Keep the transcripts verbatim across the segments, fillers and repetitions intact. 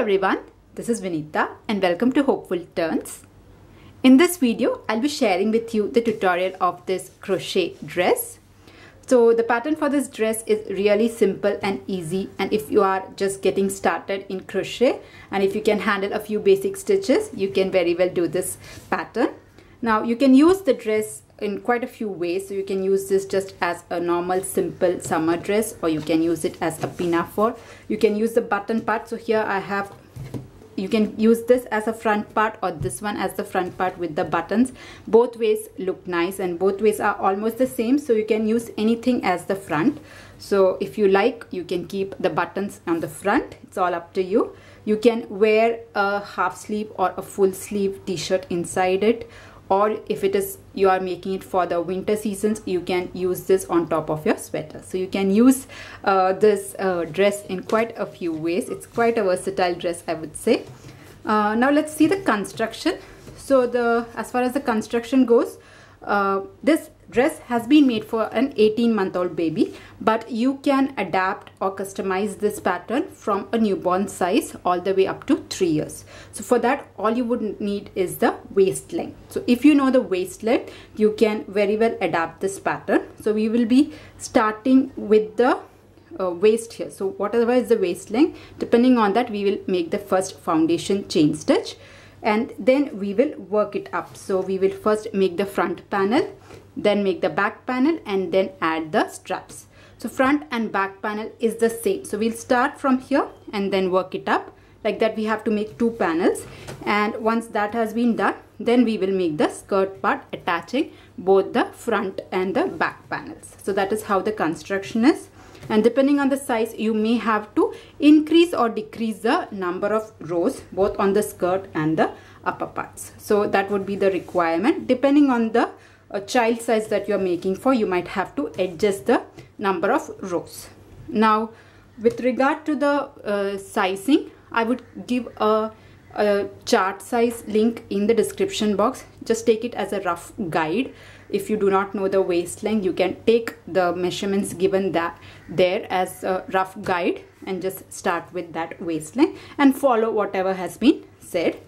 everyone, this is Vinita and welcome to Hopeful Turns. In this video, I'll be sharing with you the tutorial of this crochet dress. So the pattern for this dress is really simple and easy, and if you are just getting started in crochet and if you can handle a few basic stitches, you can very well do this pattern. Now you can use the dress in quite a few ways. So you can use this just as a normal simple summer dress, or you can use it as a pinafore. You can use the button part. So here I have, you can use this as a front part or this one as the front part with the buttons. Both ways look nice and both ways are almost the same. So you can use anything as the front. So if you like, you can keep the buttons on the front. It's all up to you. You can wear a half sleeve or a full sleeve t-shirt inside it. Or if it is you are making it for the winter seasons, you can use this on top of your sweater. So you can use uh, this uh, dress in quite a few ways. It's quite a versatile dress, I would say. Uh, now let's see the construction. So the as far as the construction goes, uh, this dress has been made for an eighteen month old baby, but you can adapt or customize this pattern from a newborn size all the way up to three years. So for that, all you would need is the waist length. So if you know the waist length, you can very well adapt this pattern. So we will be starting with the uh, waist here. So whatever is the waist length, depending on that, we will make the first foundation chain stitch and then we will work it up. So we will first make the front panel, then make the back panel, and then add the straps. So front and back panel is the same. So we'll start from here and then work it up. Like that, we have to make two panels, and once that has been done, then we will make the skirt part, attaching both the front and the back panels. So that is how the construction is, and depending on the size, you may have to increase or decrease the number of rows both on the skirt and the upper parts. So that would be the requirement. Depending on the a child size that you are making for, you might have to adjust the number of rows. Now with regard to the uh, sizing, I would give a, a chart size link in the description box. Just take it as a rough guide. If you do not know the waist length, you can take the measurements given that there as a rough guide and just start with that waist length and follow whatever has been said.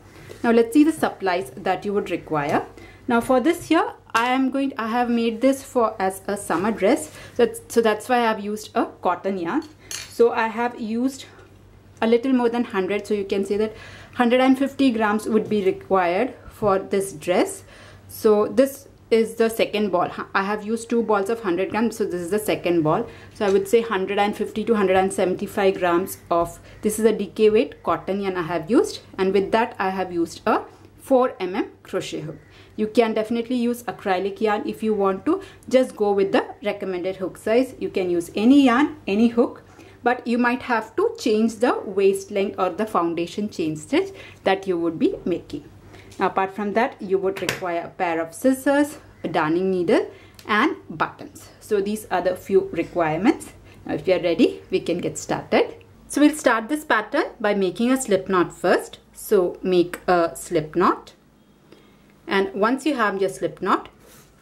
Now let's see the supplies that you would require. Now for this here, I am going. I have made this for as a summer dress, so that's, so that's why I have used a cotton yarn. So I have used a little more than one hundred. So you can say that one hundred fifty grams would be required for this dress. So this is the second ball. I have used two balls of one hundred grams. So this is the second ball. So I would say one hundred fifty to one hundred seventy-five grams of this is a D K weight cotton yarn I have used, and with that I have used a four millimeter crochet hook. You can definitely use acrylic yarn if you want to. Just go with the recommended hook size. You can use any yarn, any hook, but you might have to change the waist length or the foundation chain stitch that you would be making. Now apart from that, you would require a pair of scissors, a darning needle, and buttons. So these are the few requirements. Now if you are ready, we can get started. So we'll start this pattern by making a slip knot first. So make a slip knot. And once you have your slip knot,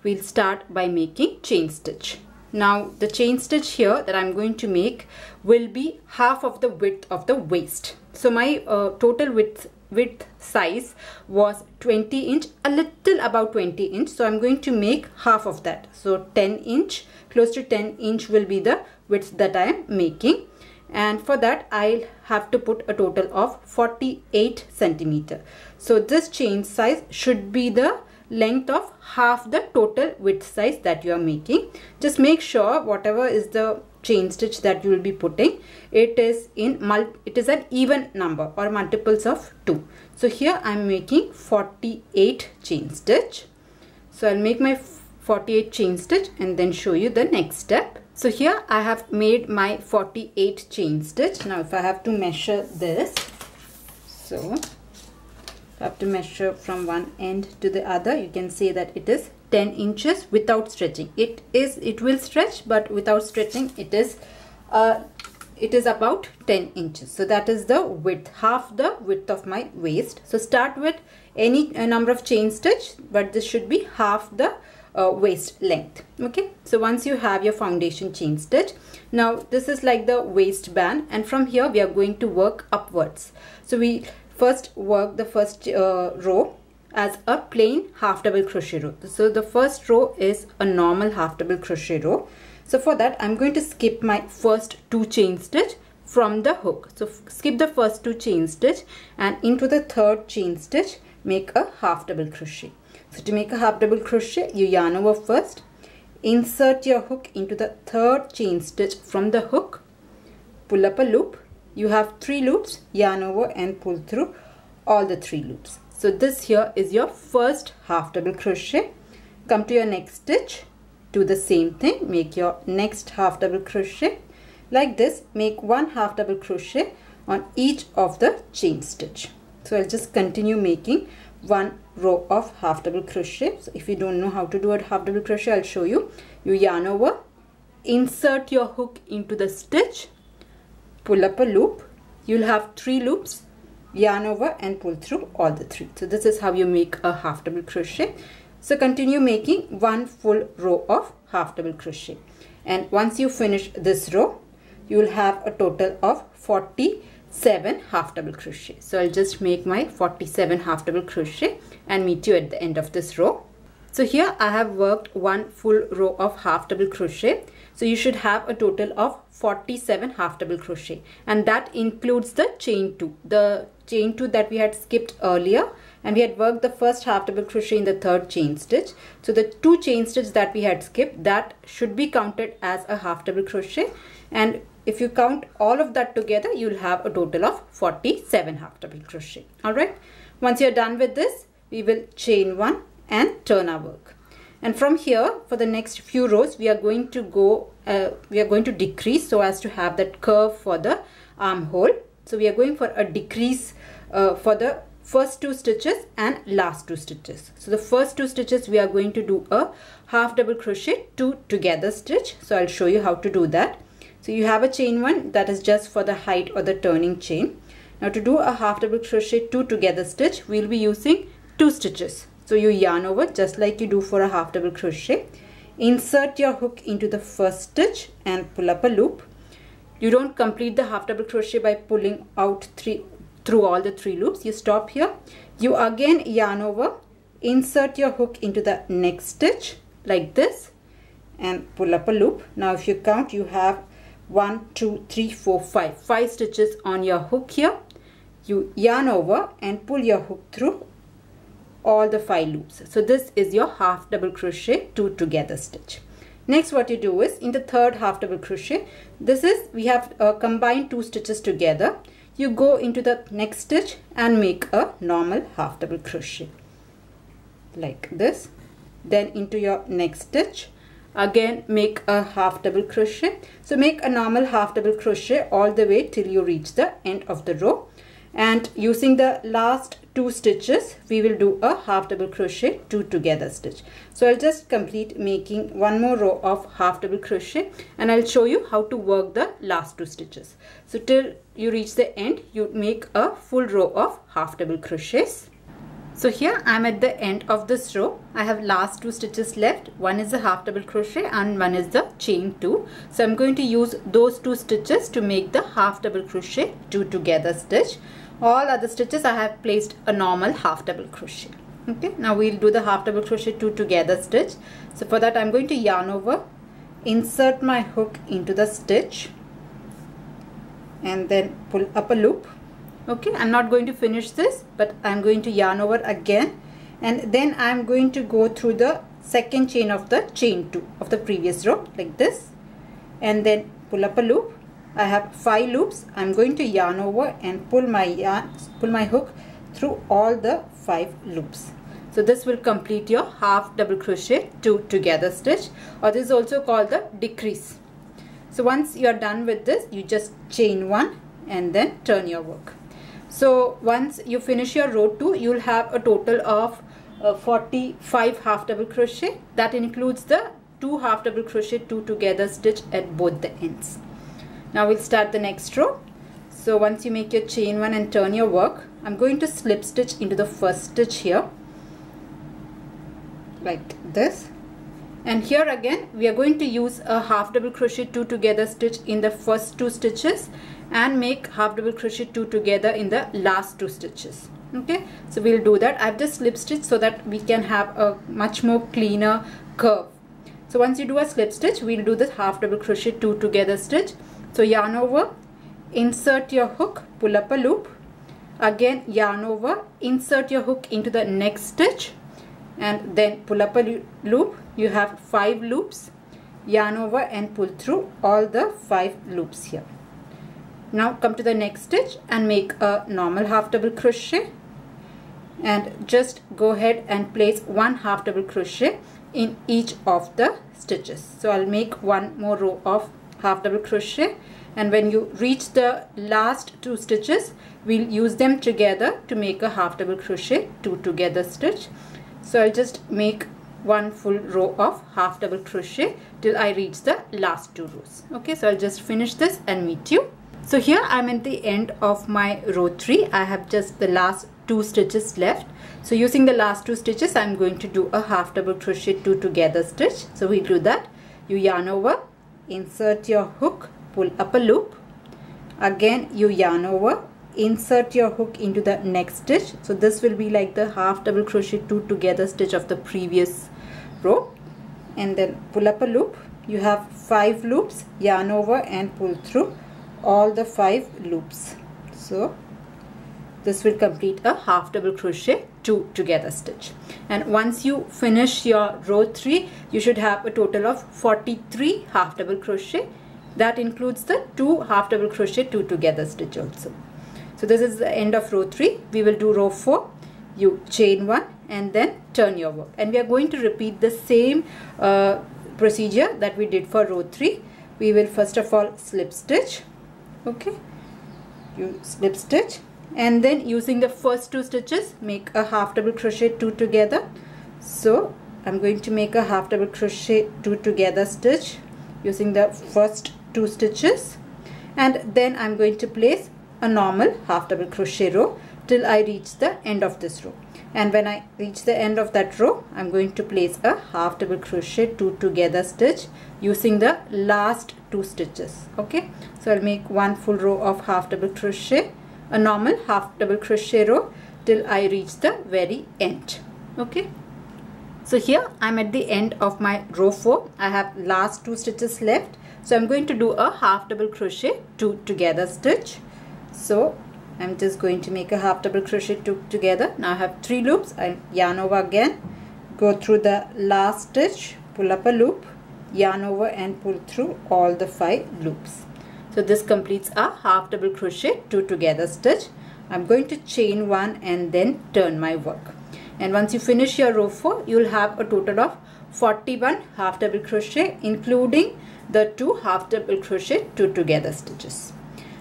we'll start by making chain stitch. Now the chain stitch here that I'm going to make will be half of the width of the waist. So my uh, total width width size was twenty inch, a little about twenty inch. So I'm going to make half of that. So ten inch, close to ten inch will be the width that I am making. And for that, I'll have to put a total of forty-eight centimeter. So this chain size should be the length of half the total width size that you are making. Just make sure whatever is the chain stitch that you will be putting, it is in mul- it is an even number or multiples of two. So here I'm making forty-eight chain stitch. So I'll make my forty-eight chain stitch and then show you the next step. So here I have made my forty-eight chain stitch. Now if I have to measure this, so I have to measure from one end to the other. You can say that it is ten inches without stretching. It is, it will stretch, but without stretching it is uh, it is about ten inches. So that is the width, half the width of my waist. So start with any uh, number of chain stitch, but this should be half the uh, waist length. Okay, so once you have your foundation chain stitch, now this is like the waistband, and from here we are going to work upwards. So we first work the first uh, row as a plain half double crochet row. So the first row is a normal half double crochet row. So for that I'm going to skip my first two chain stitch from the hook. So skip the first two chain stitch and into the third chain stitch make a half double crochet. So to make a half double crochet, you yarn over first, insert your hook into the third chain stitch from the hook, pull up a loop. You have three loops, yarn over and pull through all the three loops. So this here is your first half double crochet. Come to your next stitch, do the same thing, make your next half double crochet. Like this, make one half double crochet on each of the chain stitch. So I'll just continue making one row of half double crochet. So if you don't know how to do a half double crochet, I'll show you. You yarn over, insert your hook into the stitch, pull up a loop. You'll have three loops, yarn over and pull through all the three. So this is how you make a half double crochet. So continue making one full row of half double crochet, and once you finish this row you will have a total of forty-seven half double crochet. So I'll just make my forty-seven half double crochet and meet you at the end of this row. So here I have worked one full row of half double crochet. So you should have a total of forty-seven half double crochet, and that includes the chain two. The chain two that we had skipped earlier, and we had worked the first half double crochet in the third chain stitch. So the two chain stitches that we had skipped, that should be counted as a half double crochet, and if you count all of that together you'll have a total of forty-seven half double crochet. Alright, once you're done with this we will chain one and turn our work, and from here for the next few rows we are going to go uh, we are going to decrease so as to have that curve for the armhole. So we are going for a decrease uh, for the first two stitches and last two stitches. So the first two stitches we are going to do a half double crochet two together stitch. So I'll show you how to do that. So you have a chain one that is just for the height or the turning chain. Now to do a half double crochet two together stitch we'll be using two stitches. So you yarn over just like you do for a half double crochet, insert your hook into the first stitch and pull up a loop. You don't complete the half double crochet by pulling out three through all the three loops. You stop here, you again yarn over, insert your hook into the next stitch like this and pull up a loop. Now if you count you have one, two, three, four, five. Five stitches on your hook here. You yarn over and pull your hook through all the five loops. So this is your half double crochet two together stitch. Next what you do is in the third half double crochet, this is we have uh, combined two stitches together. You go into the next stitch and make a normal half double crochet like this, then into your next stitch again make a half double crochet. So make a normal half double crochet all the way till you reach the end of the row, and using the last two stitches we will do a half double crochet two together stitch. So I'll just complete making one more row of half double crochet and I'll show you how to work the last two stitches. So till you reach the end you make a full row of half double crochets. So here I am at the end of this row. I have last two stitches left. One is the half double crochet and one is the chain two. So I'm going to use those two stitches to make the half double crochet two together stitch. All other stitches I have placed a normal half double crochet. Okay, now we'll do the half double crochet two together stitch. So for that I'm going to yarn over, insert my hook into the stitch and then pull up a loop. Okay, I'm not going to finish this, but I'm going to yarn over again and then I'm going to go through the second chain of the chain two of the previous row like this and then pull up a loop. I have five loops. I'm going to yarn over and pull my yarn pull my hook through all the five loops. So this will complete your half double crochet two together stitch, or this is also called the decrease. So once you are done with this you just chain one and then turn your work. So once you finish your row two you'll have a total of uh, forty-five half double crochet. That includes the two half double crochet two together stitch at both the ends. Now we'll start the next row. So once you make your chain one and turn your work, I'm going to slip stitch into the first stitch here like this And here again we are going to use a half double crochet two together stitch in the first two stitches and make half double crochet two together in the last two stitches. Okay, so we'll do that. I've just slip stitched so that we can have a much more cleaner curve. So once you do a slip stitch, we'll do this half double crochet two together stitch. So yarn over, insert your hook, pull up a loop, again yarn over, insert your hook into the next stitch and then pull up a loop. You have five loops, yarn over and pull through all the five loops here. Now come to the next stitch and make a normal half double crochet and just go ahead and place one half double crochet in each of the stitches. So I'll make one more row of half double crochet, and when you reach the last two stitches, we'll use them together to make a half double crochet two together stitch. So I'll just make one full row of half double crochet till I reach the last two rows. Okay, so I'll just finish this and meet you. So here I'm at the end of my row three. I have just the last two stitches left. So using the last two stitches, I'm going to do a half double crochet two together stitch. So we do that. You yarn over, insert your hook, pull up a loop, again you yarn over, insert your hook into the next stitch. So this will be like the half double crochet two together stitch of the previous row, and then pull up a loop. You have five loops, yarn over and pull through all the five loops. So this will complete a half double crochet two together stitch. And once you finish your row three, you should have a total of forty-three half double crochet. That includes the two half double crochet two together stitch also. So this is the end of row three. We will do row four. You chain one and then turn your work, and we are going to repeat the same uh, procedure that we did for row three. We will first of all slip stitch. Okay, you slip stitch and then using the first two stitches make a half double crochet two together. So I'm going to make a half double crochet two together stitch using the first two stitches, and then I'm going to place a normal half double crochet row till I reach the end of this row, and when I reach the end of that row, I'm going to place a half double crochet two together stitch using the last two stitches. Okay, so I'll make one full row of half double crochet, a normal half double crochet row till I reach the very end. Okay, so here I'm at the end of my row four. I have last two stitches left, so I'm going to do a half double crochet two together stitch. So I'm just going to make a half double crochet two together. Now I have three loops. I yarn over again, go through the last stitch, pull up a loop, yarn over and pull through all the five loops. So this completes our half double crochet two together stitch. I'm going to chain one and then turn my work, and once you finish your row four, you'll have a total of forty-one half double crochet including the two half double crochet two together stitches.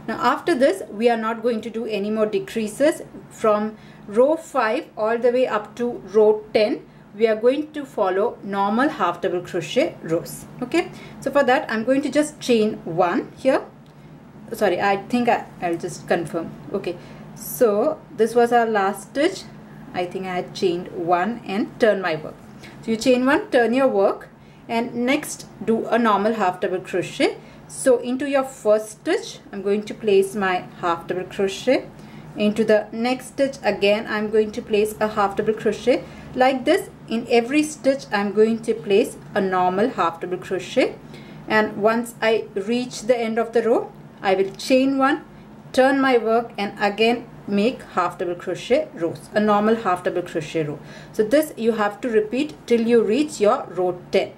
Now after this, we are not going to do any more decreases. From row five all the way up to row ten, we are going to follow normal half double crochet rows. Okay, so for that I'm going to just chain one here. Sorry, I think I, I'll just confirm. Okay, so this was our last stitch. I think I had chained one and turn my work. So you chain one, turn your work, and next do a normal half double crochet. So into your first stitch I'm going to place my half double crochet, into the next stitch again I'm going to place a half double crochet. Like this, in every stitch I'm going to place a normal half double crochet, and once I reach the end of the row, I will chain one, turn my work, and again make half double crochet rows, a normal half double crochet row. So this you have to repeat till you reach your row ten.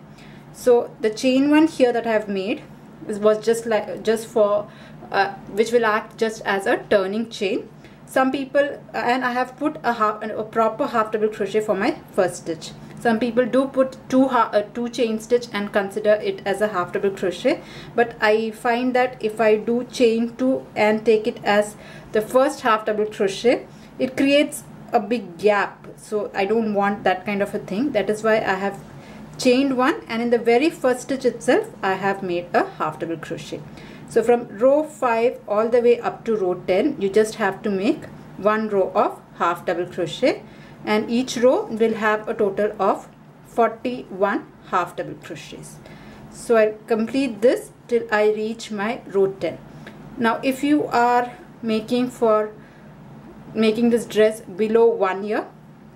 So the chain one here that I have made, this was just like just for uh, which will act just as a turning chain. Some people, and I have put a half a proper half double crochet for my first stitch. Some people do put two uh, two chain stitch and consider it as a half double crochet, but I find that if I do chain two and take it as the first half double crochet, it creates a big gap. So I don't want that kind of a thing. That is why I have chained one, and in the very first stitch itself I have made a half double crochet. So from row five all the way up to row ten, you just have to make one row of half double crochet, and each row will have a total of forty-one half double crochets. So I complete this till I reach my row ten. Now if you are making for making this dress below one year,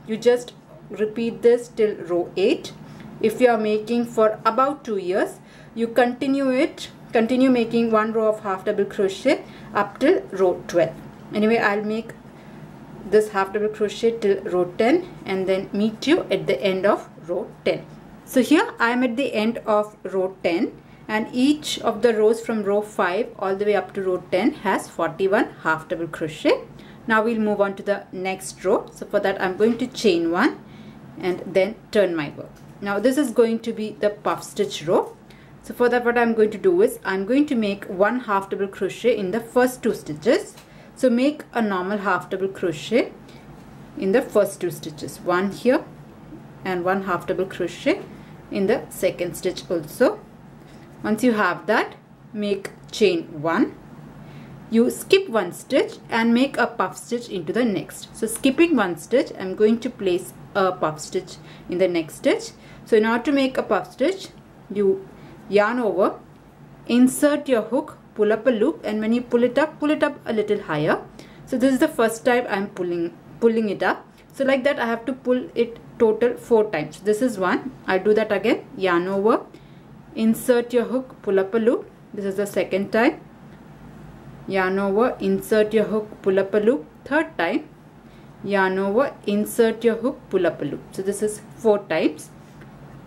you just repeat this till row eight. If you are making for about two years, you continue it continue making one row of half double crochet up till row twelve. Anyway, I'll make this half double crochet till row ten and then meet you at the end of row ten. So here I am at the end of row ten, and each of the rows from row five all the way up to row ten has forty-one half double crochet. Now we'll move on to the next row. So for that I'm going to chain one and then turn my work. Now this is going to be the puff stitch row. So for that what I'm going to do is I'm going to make one half double crochet in the first two stitches. So make a normal half double crochet in the first two stitches, one here and one half double crochet in the second stitch also. Once you have that, make chain one. You skip one stitch and make a puff stitch into the next. So skipping one stitch, I'm going to place a puff stitch in the next stitch. So in order to make a puff stitch, you yarn over, insert your hook, pull up a loop, and when you pull it up, pull it up a little higher. So this is the first time I'm pulling pulling it up. So like that I have to pull it total four times. This is one. I do that again, yarn over, insert your hook, pull up a loop. This is the second time. Yarn over, insert your hook, pull up a loop. Third time, yarn over, insert your hook, pull up a loop. So this is four times.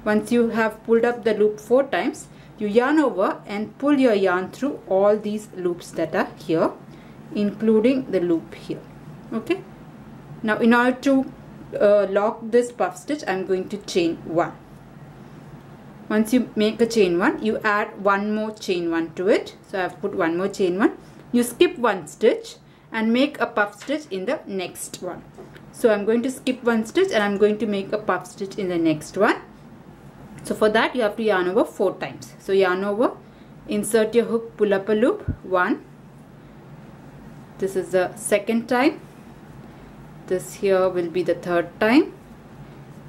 Once you have pulled up the loop four times, you yarn over and pull your yarn through all these loops that are here, including the loop here. Okay. Now in order to uh, lock this puff stitch, I'm going to chain one. Once you make a chain one, you add one more chain one to it. So I've put one more chain one. You skip one stitch and make a puff stitch in the next one. So I'm going to skip one stitch and I'm going to make a puff stitch in the next one. So for that you have to yarn over four times. So yarn over, insert your hook, pull up a loop, one. This is the second time. This here will be the third time.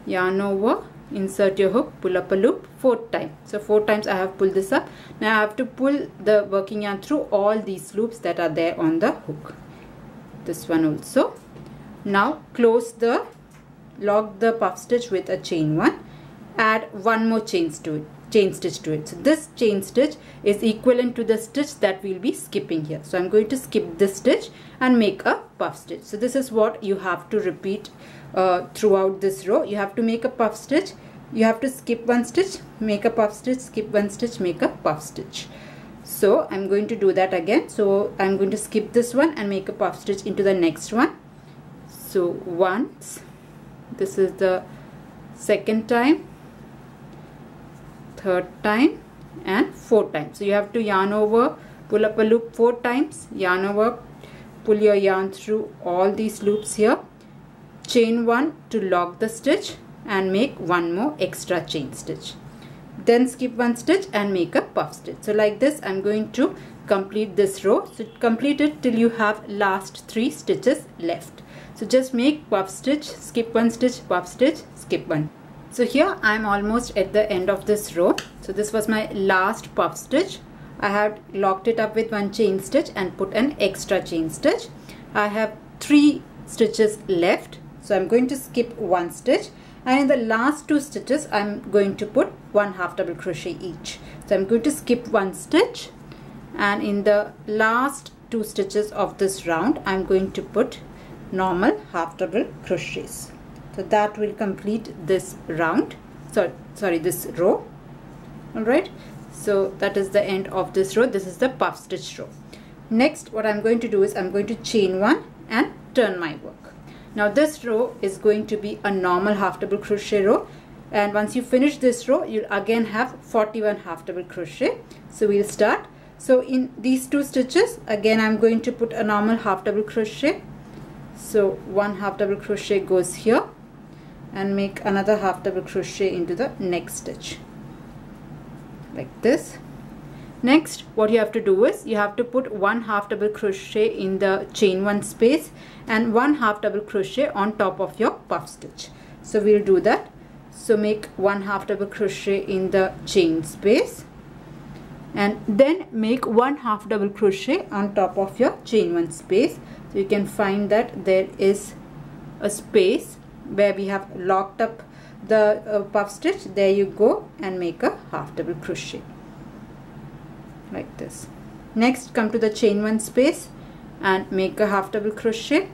Yarn over, insert your hook, pull up a loop, fourth time. So four times I have pulled this up. Now I have to pull the working yarn through all these loops that are there on the hook. This one also. Now close the, lock the puff stitch with a chain one. Add one more chain to it, chain stitch to it. So this chain stitch is equivalent to the stitch that we'll be skipping here. So I'm going to skip this stitch and make a puff stitch. So this is what you have to repeat uh, throughout this row. You have to make a puff stitch, you have to skip one stitch, make a puff stitch, skip one stitch, make a puff stitch. So I'm going to do that again. So I'm going to skip this one and make a puff stitch into the next one. So once, this is the second time, third time and fourth time. So you have to yarn over, pull up a loop four times, yarn over, pull your yarn through all these loops here, chain one to lock the stitch and make one more extra chain stitch. Then skip one stitch and make a puff stitch. So like this I'm going to complete this row. So complete it till you have last three stitches left. So just make puff stitch, skip one stitch, puff stitch, skip one. So here I am almost at the end of this row. So this was my last puff stitch. I have locked it up with one chain stitch and put an extra chain stitch. I have three stitches left. So I'm going to skip one stitch and in the last two stitches I'm going to put one half double crochet each. So I'm going to skip one stitch and in the last two stitches of this round I'm going to put normal half double crochets. So that will complete this round, so sorry this row. All right, so that is the end of this row. This is the puff stitch row. Next what I'm going to do is I'm going to chain one and turn my work. Now this row is going to be a normal half double crochet row, and once you finish this row you'll again have forty-one half double crochet. So we'll start. So in these two stitches again I'm going to put a normal half double crochet. So one half double crochet goes here and make another half double crochet into the next stitch like this. Next what you have to do is you have to put one half double crochet in the chain one space and one half double crochet on top of your puff stitch. So we'll do that. so make one half double crochet in the chain space and then make one half double crochet on top of your chain one space. So you can find that there is a space where we have locked up the uh, puff stitch. There you go and make a half double crochet like this. Next, come to the chain one space and make a half double crochet,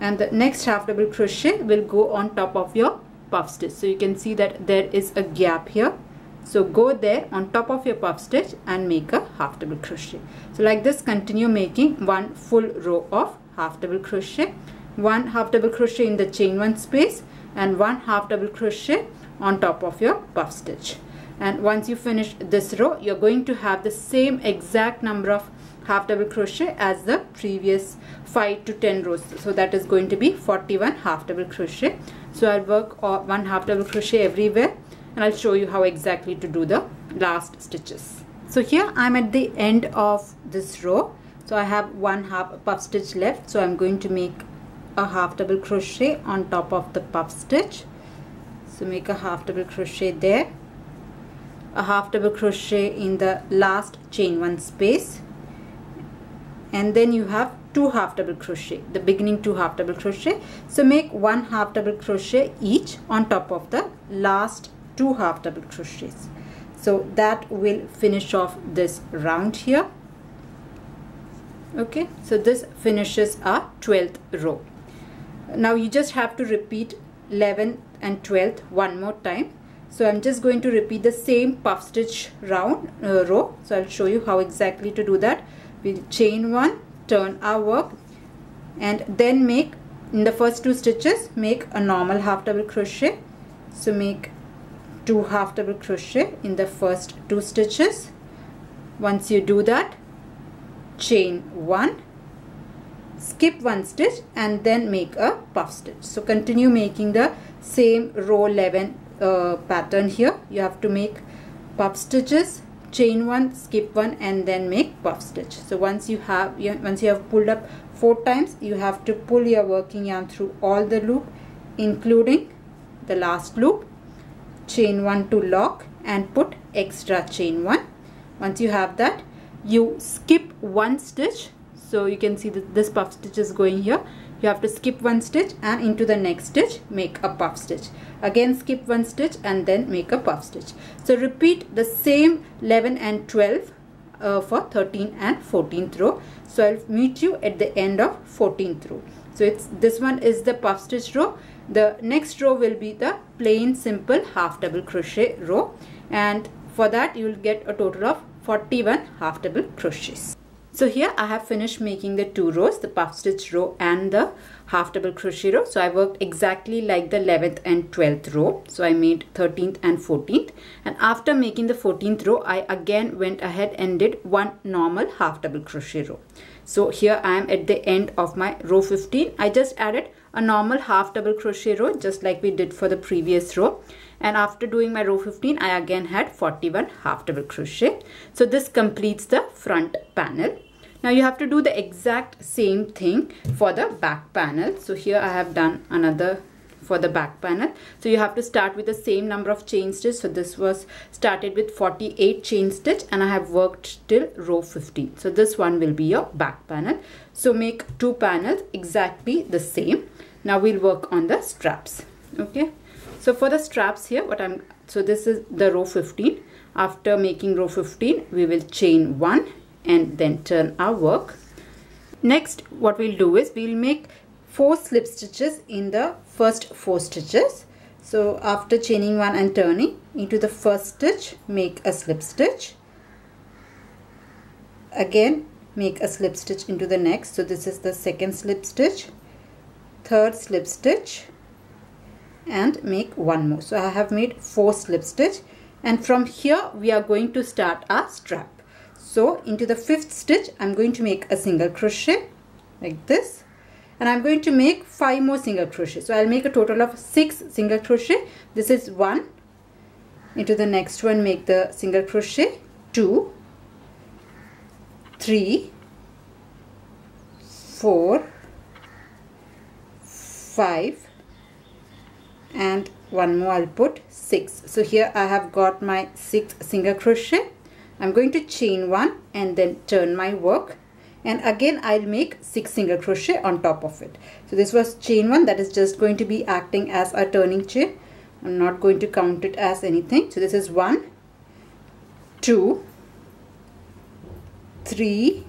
and the next half double crochet will go on top of your puff stitch. So you can see that there is a gap here, so go there on top of your puff stitch and make a half double crochet. So like this, continue making one full row of half double crochet, one half double crochet in the chain one space and one half double crochet on top of your puff stitch. And once you finish this row, you're going to have the same exact number of half double crochet as the previous five to ten rows, so that is going to be forty-one half double crochet. So I'll work one half double crochet everywhere and I'll show you how exactly to do the last stitches. So here I'm at the end of this row, so I have one half puff stitch left, so I'm going to make a half double crochet on top of the puff stitch. So make a half double crochet there, a half double crochet in the last chain one space, and then you have two half double crochet, the beginning two half double crochet. So make one half double crochet each on top of the last two half double crochets. So that will finish off this round here. Okay, so this finishes our twelfth row. Now you just have to repeat eleventh and twelfth one more time. So I'm just going to repeat the same puff stitch round uh, row. So I'll show you how exactly to do that. We'll chain one, turn our work, and then make in the first two stitches make a normal half double crochet. So make two half double crochet in the first two stitches. Once you do that, chain one, skip one stitch and then make a puff stitch. So continue making the same row eleven uh, pattern here. You have to make puff stitches, chain one, skip one and then make puff stitch. So once you have you, once you have pulled up four times, you have to pull your working yarn through all the loop including the last loop, chain one to lock and put extra chain one. Once you have that, you skip one stitch. So you can see that this puff stitch is going here. You have to skip one stitch and into the next stitch make a puff stitch. Again skip one stitch and then make a puff stitch. So repeat the same eleven and twelve uh, for thirteenth and fourteenth row. So I'll meet you at the end of fourteenth row. So it's this one is the puff stitch row. The next row will be the plain simple half double crochet row, and for that you will get a total of forty-one half double crochets. So here I have finished making the two rows, the puff stitch row and the half double crochet row. So I worked exactly like the eleventh and twelfth row. So I made thirteenth and fourteenth, and after making the fourteenth row I again went ahead and did one normal half double crochet row. So here I am at the end of my row fifteen. I just added a normal half double crochet row just like we did for the previous row, and after doing my row fifteen I again had forty-one half double crochet. So this completes the front panel. Now you have to do the exact same thing for the back panel. So here I have done another for the back panel. So you have to start with the same number of chain stitch. So this was started with forty-eight chain stitch and I have worked till row fifteen. So this one will be your back panel. So make two panels exactly the same. Now we'll work on the straps. Okay. So for the straps here, what I'm so this is the row fifteen. After making row fifteen, we will chain one and then turn our work. Next, what we'll do is we'll make four slip stitches in the first four stitches. So after chaining one and turning into the first stitch, make a slip stitch. Again, make a slip stitch into the next. So this is the second slip stitch, third slip stitch, and make one more. So I have made four slip stitch, and from here we are going to start our strap. So into the fifth stitch I'm going to make a single crochet like this, and I'm going to make five more single crochet. So I'll make a total of six single crochet. This is one, into the next one make the single crochet, two, three, four, five, and one more I'll put six. So here I have got my sixth single crochet. I'm going to chain one and then turn my work, and again I'll make six single crochet on top of it. So this was chain one, that is just going to be acting as a turning chain. I'm not going to count it as anything. So this is one, two, three,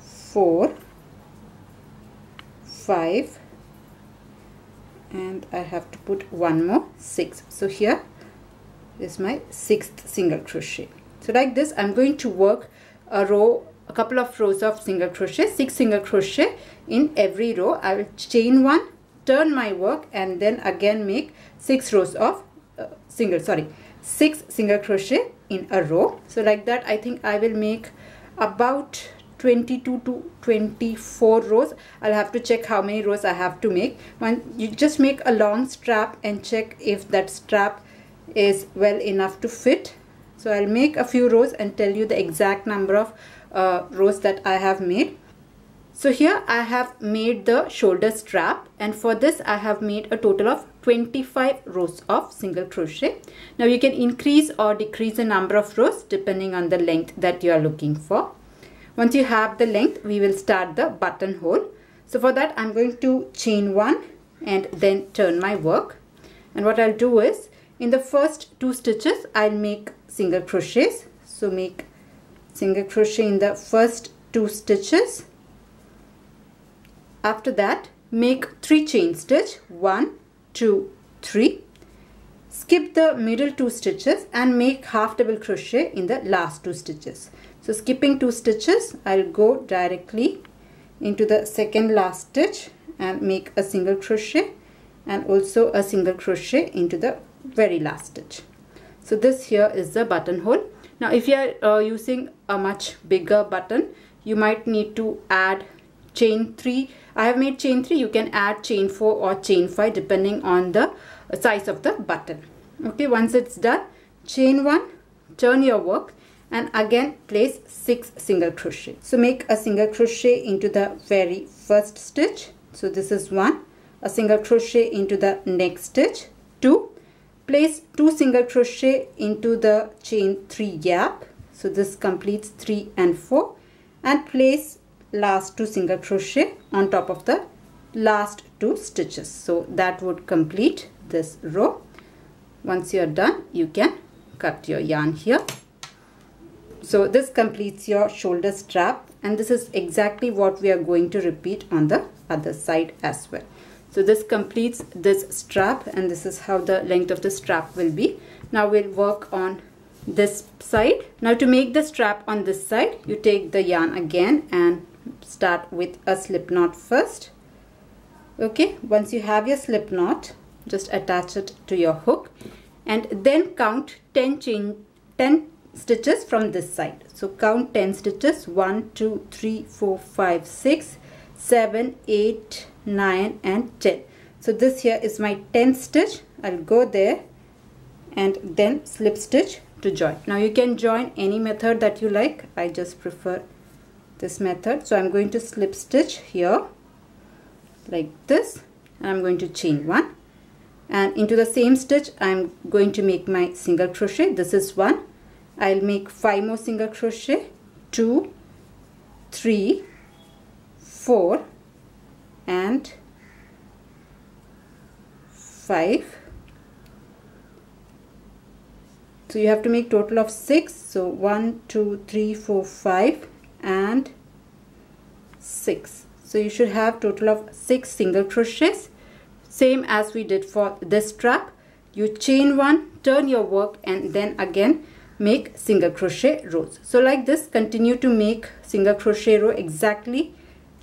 four, five, and I have to put one more six. So here is my sixth single crochet. So like this, I'm going to work a row, a couple of rows of single crochet, six single crochet in every row. I will chain one, turn my work, and then again make six rows of uh, single sorry six single crochet in a row. So like that, I think I will make about twenty-two to twenty-four rows. I'll have to check how many rows I have to make. When you just make a long strap and check if that strap is well enough to fit. So I'll make a few rows and tell you the exact number of uh, rows that I have made. So here I have made the shoulder strap, and for this I have made a total of twenty-five rows of single crochet. Now you can increase or decrease the number of rows depending on the length that you are looking for. Once you have the length, we will start the buttonhole. So for that, I'm going to chain one and then turn my work. And what I'll do is, in the first two stitches, I'll make single crochets. So make single crochet in the first two stitches. After that, make three chain stitch, one, two, three. Skip the middle two stitches and make half double crochet in the last two stitches. So skipping two stitches, I'll go directly into the second last stitch and make a single crochet, and also a single crochet into the very last stitch. So this here is the buttonhole. Now if you are uh, using a much bigger button, you might need to add chain three. I have made chain three. You can add chain four or chain five depending on the size of the button. Okay, once it's done, chain one, turn your work, and again place six single crochet. So make a single crochet into the very first stitch. So this is one, a single crochet into the next stitch, two, place two single crochet into the chain three gap. So this completes three and four, and place last two single crochet on top of the last two stitches. So that would complete this row. Once you're done, you can cut your yarn here. So this completes your shoulder strap, and this is exactly what we are going to repeat on the other side as well. So this completes this strap, and this is how the length of the strap will be. Now we'll work on this side. Now to make the strap on this side, you take the yarn again and start with a slip knot first. Okay, once you have your slip knot, just attach it to your hook, and then count ten chain ten stitches from this side. So count ten stitches, one, two, three, four, five, six, seven, eight, nine and ten. So this here is my tenth stitch. I'll go there and then slip stitch to join. Now you can join any method that you like. I just prefer this method. So I'm going to slip stitch here like this, and I'm going to chain one, and into the same stitch I'm going to make my single crochet. This is one. I'll make five more single crochet, two, three, four and five. So you have to make total of six. So one, two, three, four, five and six. So you should have total of six single crochets, same as we did for this strap. You chain one, turn your work, and then again make single crochet rows. So like this, continue to make single crochet row exactly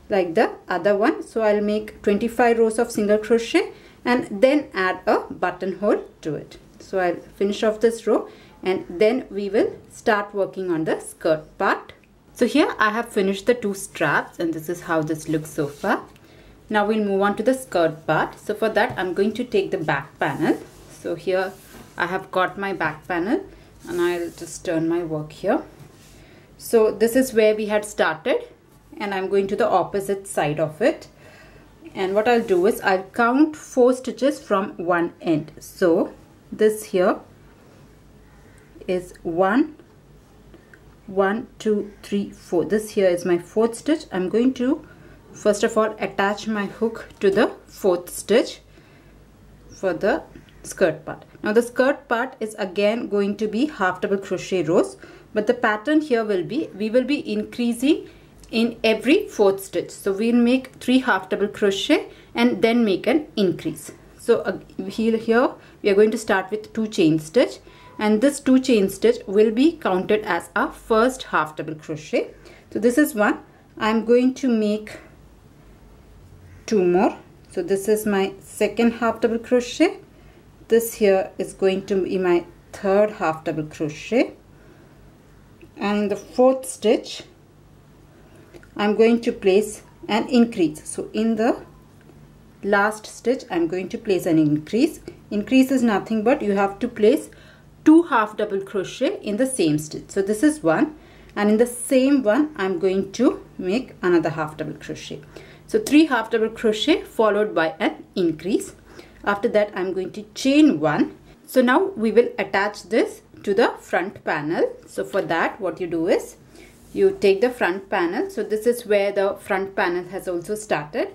like the other one. So I'll make twenty-five rows of single crochet and then add a buttonhole to it. So I'll finish off this row, and then we will start working on the skirt part. So here I have finished the two straps, and this is how this looks so far. Now we'll move on to the skirt part. So for that, I'm going to take the back panel. So here I have got my back panel, and I'll just turn my work here. So this is where we had started, and I'm going to the opposite side of it. and what I'll do is I'll count four stitches from one end. So this here is one, one, two, three, four. This here is my fourth stitch. I'm going to first of all attach my hook to the fourth stitch for the skirt part. Now the skirt part is again going to be half double crochet rows, but the pattern here will be, we will be increasing in every fourth stitch. So we'll make three half double crochet and then make an increase. So uh, here we are going to start with two chain stitch, and this two chain stitch will be counted as our first half double crochet. So this is one. I'm going to make two more. So this is my second half double crochet. This here is going to be my third half double crochet, and the fourth stitch I'm going to place an increase. So in the last stitch I'm going to place an increase. Increase is nothing but you have to place two half double crochet in the same stitch. So this is one, and in the same one I'm going to make another half double crochet. So three half double crochet followed by an increase. After that I'm going to chain one. So now we will attach this to the front panel. So for that what you do is you take the front panel. So this is where the front panel has also started.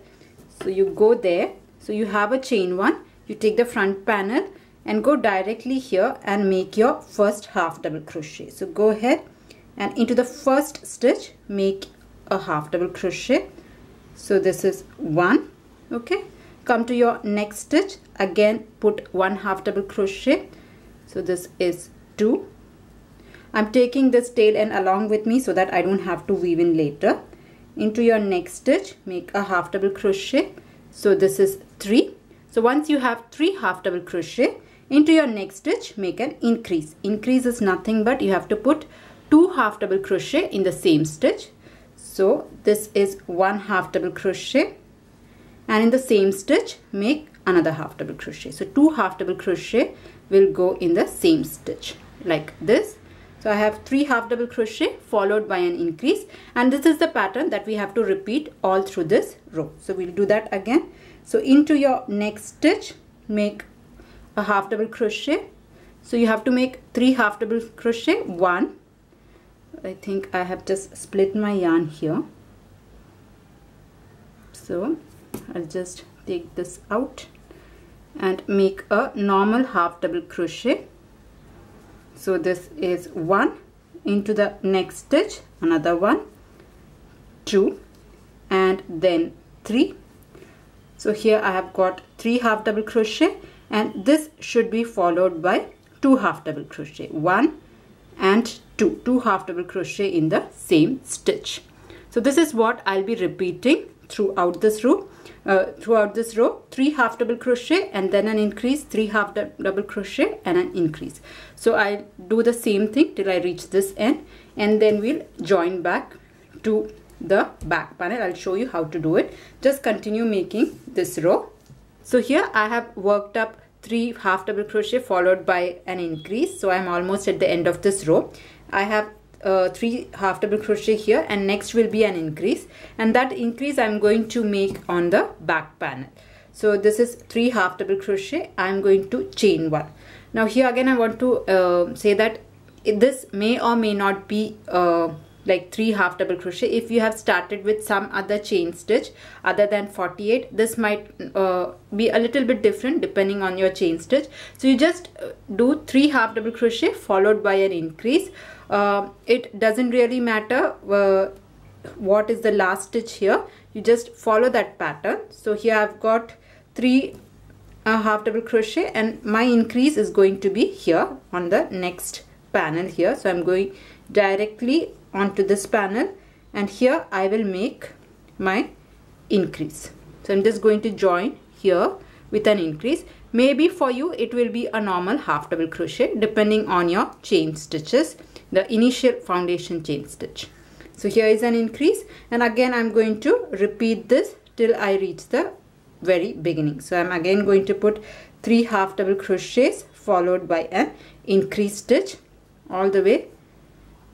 So you go there. So you have a chain one. You take the front panel and go directly here and make your first half double crochet. So go ahead and into the first stitch make a half double crochet. So this is one. Okay. Come to your next stitch, again put one half double crochet. So this is two. I'm taking this tail end along with me so that I don't have to weave in later. Into your next stitch make a half double crochet. So this is three. So once you have three half double crochet, into your next stitch make an increase. Increase is nothing but you have to put two half double crochet in the same stitch. So this is one half double crochet, and in the same stitch make another half double crochet. So two half double crochet will go in the same stitch like this. So I have three half double crochet followed by an increase, and this is the pattern that we have to repeat all through this row. So we'll do that again. So into your next stitch make a half double crochet. So you have to make three half double crochet. One, I think I have just split my yarn here, so I'll just take this out and make a normal half double crochet. So this is one. Into the next stitch another one, two, and then three. So here I have got three half double crochet, and this should be followed by two half double crochet, one and two, two half double crochet in the same stitch. So this is what I'll be repeating throughout this row. Uh, throughout this row, three half double crochet and then an increase, three half double crochet and an increase. So I do the same thing till I reach this end, and then we'll join back to the back panel. I'll show you how to do it. Just continue making this row. So here I have worked up three half double crochet followed by an increase. So I'm almost at the end of this row. I have Uh, three half double crochet here, and next will be an increase, and that increase I'm going to make on the back panel. So this is three half double crochet. I'm going to chain one. Now here again I want to uh, say that this may or may not be uh, like three half double crochet. If you have started with some other chain stitch other than forty-eight, this might uh, be a little bit different depending on your chain stitch. So you just do three half double crochet followed by an increase. Uh, it doesn't really matter uh, what is the last stitch here. You just follow that pattern. So here I've got three uh, half double crochet, and my increase is going to be here on the next panel here. So I'm going directly onto this panel, and here I will make my increase. So I'm just going to join here with an increase. Maybe for you it will be a normal half double crochet depending on your chain stitches, the initial foundation chain stitch. So here is an increase, and again I'm going to repeat this till I reach the very beginning. So I'm again going to put three half double crochets followed by an increase stitch all the way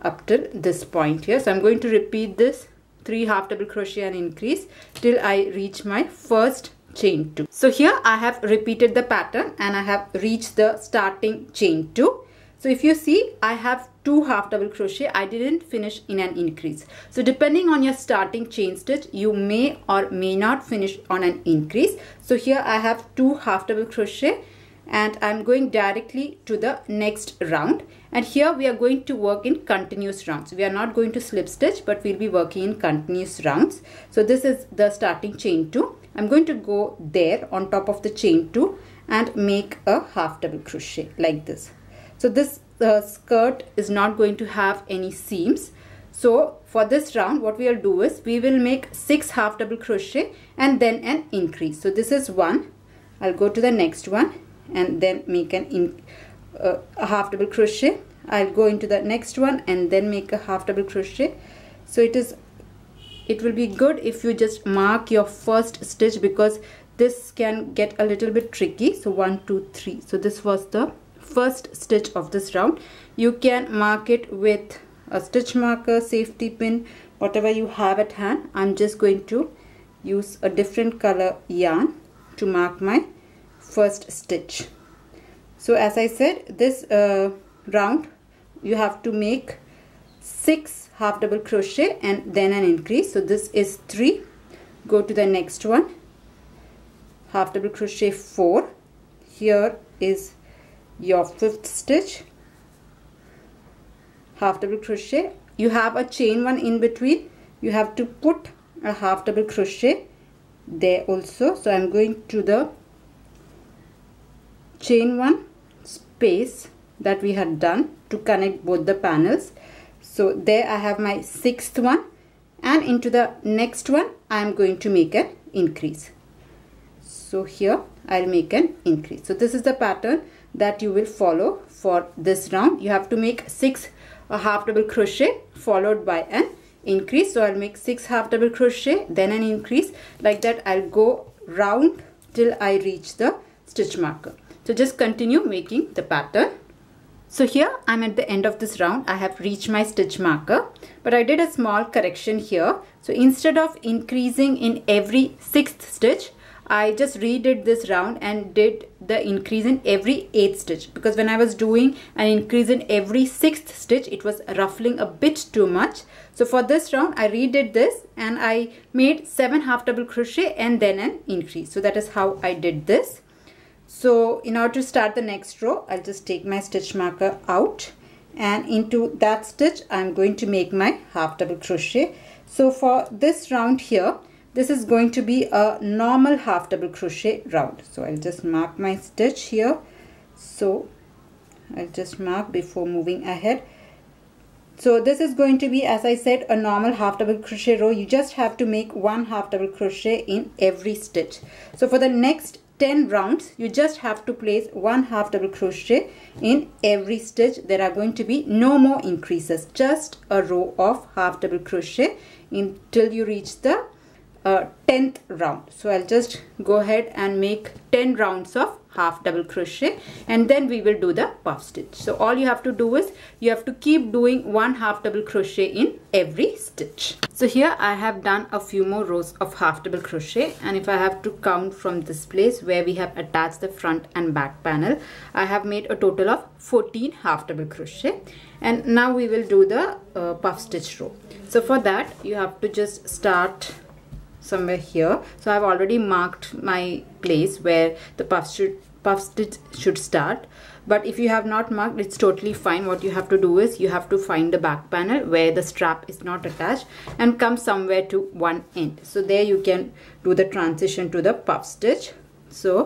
up till this point here. So I'm going to repeat this three half double crochet and increase till I reach my first chain two. So here I have repeated the pattern and I have reached the starting chain two. So if you see, I have two half double crochet. I didn't finish in an increase. So depending on your starting chain stitch, you may or may not finish on an increase. So here I have two half double crochet and I'm going directly to the next round, and here we are going to work in continuous rounds. We are not going to slip stitch, but we'll be working in continuous rounds. So this is the starting chain two. I'm going to go there on top of the chain two and make a half double crochet like this. So this uh, skirt is not going to have any seams. So for this round, what we will do is we will make six half double crochet and then an increase. So this is one. I'll go to the next one and then make an in, uh, a half double crochet. I'll go into the next one and then make a half double crochet. So it is it will be good if you just mark your first stitch, because this can get a little bit tricky. So one two three. So this was the first stitch of this round. You can mark it with a stitch marker, safety pin, whatever you have at hand. I'm just going to use a different color yarn to mark my first stitch. So as I said, this uh, round you have to make six half double crochet and then an increase. So this is three. Go to the next one, half double crochet four. Here is your fifth stitch, half double crochet. You have a chain one in between. You have to put a half double crochet there also. So I'm going to the chain one space that we had done to connect both the panels. So there I have my sixth one, and into the next one I am going to make an increase. So here I'll make an increase. So this is the pattern that you will follow for this round. You have to make six a half double crochet followed by an increase. So I'll make six half double crochet, then an increase. Like that I'll go round till I reach the stitch marker. So just continue making the pattern. So here I'm at the end of this round. I have reached my stitch marker, but I did a small correction here. So instead of increasing in every sixth stitch, I just redid this round and did the increase in every eighth stitch, because when I was doing an increase in every sixth stitch, it was ruffling a bit too much. So for this round, I redid this and I made seven half double crochet and then an increase. So that is how I did this. So in order to start the next row, I'll just take my stitch marker out, and into that stitch I'm going to make my half double crochet. So for this round here, this is going to be a normal half double crochet round. So I'll just mark my stitch here. So I'll just mark before moving ahead. So this is going to be, as I said, a normal half double crochet row. You just have to make one half double crochet in every stitch. So for the next ten rounds, you just have to place one half double crochet in every stitch. There are going to be no more increases, just a row of half double crochet until you reach the Uh, tenth round. So I'll just go ahead and make ten rounds of half double crochet, and then we will do the puff stitch. So all you have to do is you have to keep doing one half double crochet in every stitch. So here I have done a few more rows of half double crochet, and if I have to count from this place where we have attached the front and back panel, I have made a total of fourteen half double crochet, and now we will do the uh, puff stitch row. So for that you have to just start somewhere here. So I've already marked my place where the puff should puff stitch should start, but if you have not marked, it's totally fine. What you have to do is you have to find the back panel where the strap is not attached and come somewhere to one end. So there you can do the transition to the puff stitch. So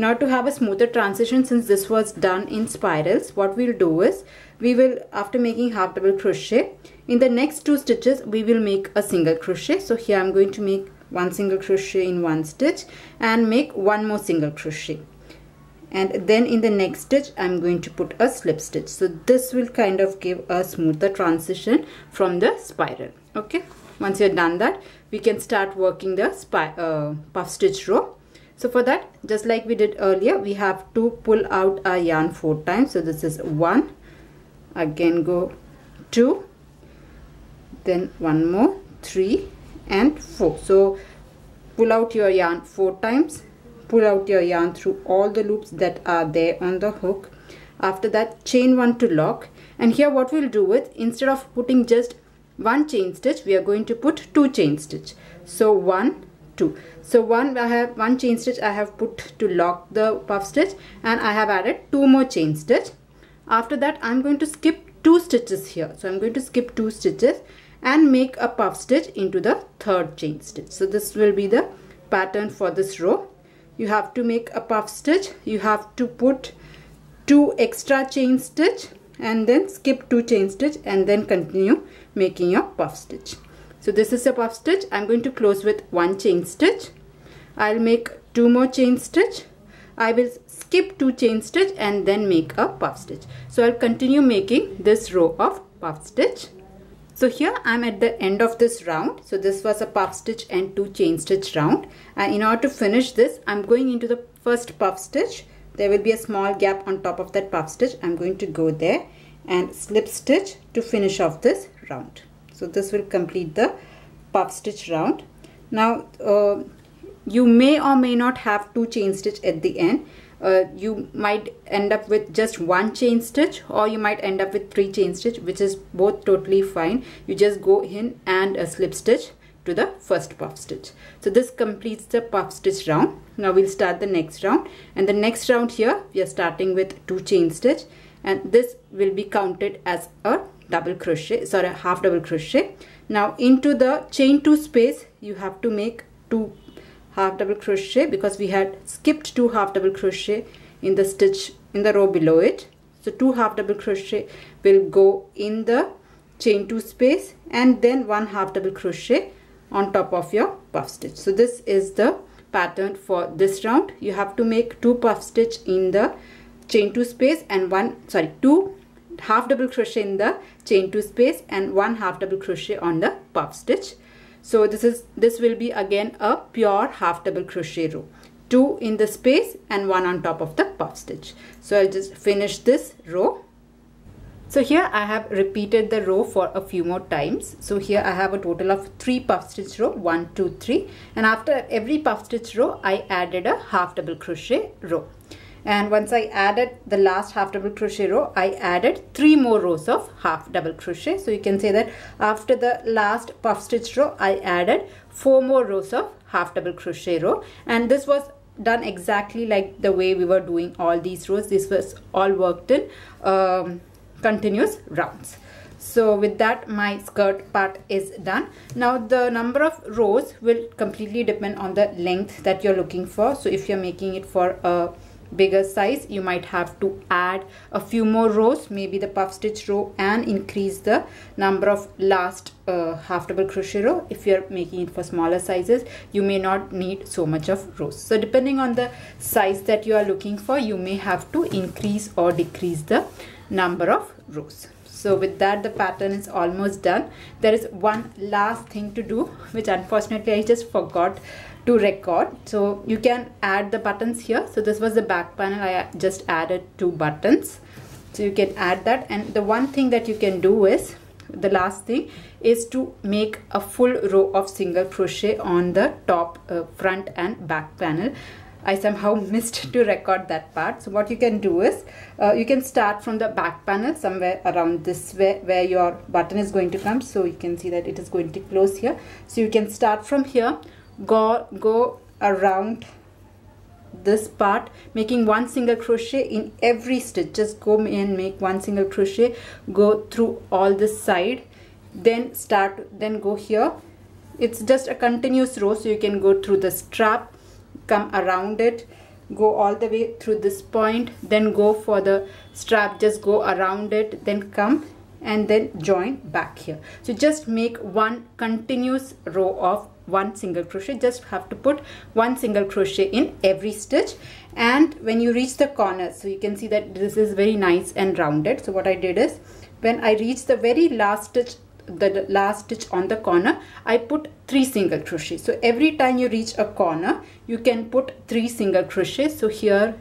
in order to have a smoother transition, since this was done in spirals, what we'll do is we will, after making half double crochet in the next two stitches, we will make a single crochet. So here I'm going to make one single crochet in one stitch and make one more single crochet, and then in the next stitch I'm going to put a slip stitch. So this will kind of give a smoother transition from the spiral. Okay, once you're done that, we can start working the spy, uh, puff stitch row. So for that, just like we did earlier, we have to pull out our yarn four times. So this is one, again go two, then one more, three, and four. So pull out your yarn four times, pull out your yarn through all the loops that are there on the hook. After that, chain one to lock. And here what we'll do is, instead of putting just one chain stitch, we are going to put two chain stitch. So one, two. So one I have one chain stitch I have put to lock the puff stitch, and I have added two more chain stitch. After that, I'm going to skip two stitches here. So I'm going to skip two stitches and make a puff stitch into the third chain stitch. So this will be the pattern for this row. You have to make a puff stitch, you have to put two extra chain stitch and then skip two chain stitch and then continue making your puff stitch. So this is a puff stitch. I'm going to close with one chain stitch. I'll make two more chain stitch. I will skip two chain stitch and then make a puff stitch. So I'll continue making this row of puff stitch. So here I'm at the end of this round. So this was a puff stitch and two chain stitch round. And in order to finish this, I'm going into the first puff stitch. There will be a small gap on top of that puff stitch. I'm going to go there and slip stitch to finish off this round. So this will complete the puff stitch round. Now uh, you may or may not have two chain stitch at the end. Uh, you might end up with just one chain stitch, or you might end up with three chain stitch, which is both totally fine. You just go in and uh, slip stitch to the first puff stitch. So this completes the puff stitch round. Now we'll start the next round, and the next round here we are starting with two chain stitch, and this will be counted as a double crochet, sorry, a half double crochet. Now into the chain two space you have to make two half double crochet, because we had skipped two half double crochet in the stitch in the row below it. So two half double crochet will go in the chain two space, and then one half double crochet on top of your puff stitch. So this is the pattern for this round. You have to make two puff stitch in the chain two space and one sorry two half double crochet in the chain two space and one half double crochet on the puff stitch. So this is this will be again a pure half double crochet row, two in the space and one on top of the puff stitch. So I'll just finish this row. So here I have repeated the row for a few more times. So here I have a total of three puff stitch row, one, two, three, and after every puff stitch row I added a half double crochet row. And once I added the last half double crochet row, I added three more rows of half double crochet. So you can say that after the last puff stitch row I added four more rows of half double crochet row. And this was done exactly like the way we were doing all these rows. This was all worked in um, continuous rounds. So with that, my skirt part is done. Now the number of rows will completely depend on the length that you're looking for. So if you're making it for a bigger size, you might have to add a few more rows, maybe the puff stitch row, and increase the number of last uh, half double crochet row. If you're making it for smaller sizes, you may not need so much of rows. So depending on the size that you are looking for, you may have to increase or decrease the number of rows. So with that, the pattern is almost done. There is one last thing to do, which unfortunately I just forgot to record. So you can add the buttons here. So this was the back panel. I just added two buttons, so you can add that. And the one thing that you can do is, the last thing is to make a full row of single crochet on the top uh, front and back panel. I somehow missed to record that part. So what you can do is, uh, you can start from the back panel somewhere around this way where your button is going to come. So you can see that it is going to close here. So you can start from here, go go around this part, making one single crochet in every stitch. Just go and make one single crochet, go through all this side, then start, then go here. It's just a continuous row, so you can go through the strap, come around it, go all the way through this point, then go for the strap, just go around it, then come and then join back here. So just make one continuous row of one single crochet. Just have to put one single crochet in every stitch. And when you reach the corner, so you can see that this is very nice and rounded. So what I did is, when I reach the very last stitch, the last stitch on the corner, I put three single crochets. So every time you reach a corner, you can put three single crochets. So here,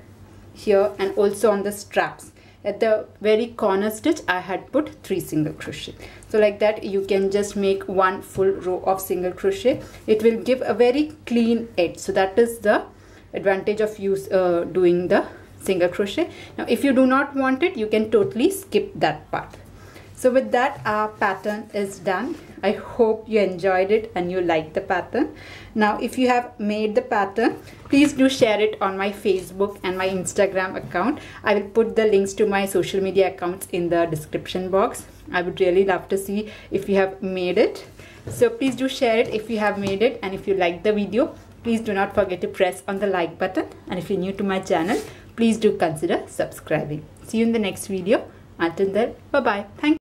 here, and also on the straps. at the very corner stitch I had put three single crochet. So like that you can just make one full row of single crochet. It will give a very clean edge. So that is the advantage of use uh, doing the single crochet. Now if you do not want it, you can totally skip that part. So with that, our pattern is done. I hope you enjoyed it and you liked the pattern. Now if you have made the pattern, please do share it on my Facebook and my Instagram account. I will put the links to my social media accounts in the description box. I would really love to see if you have made it. So please do share it if you have made it, and if you liked the video, please do not forget to press on the like button, and if you're new to my channel, please do consider subscribing. See you in the next video. Until then, bye bye. Thank you.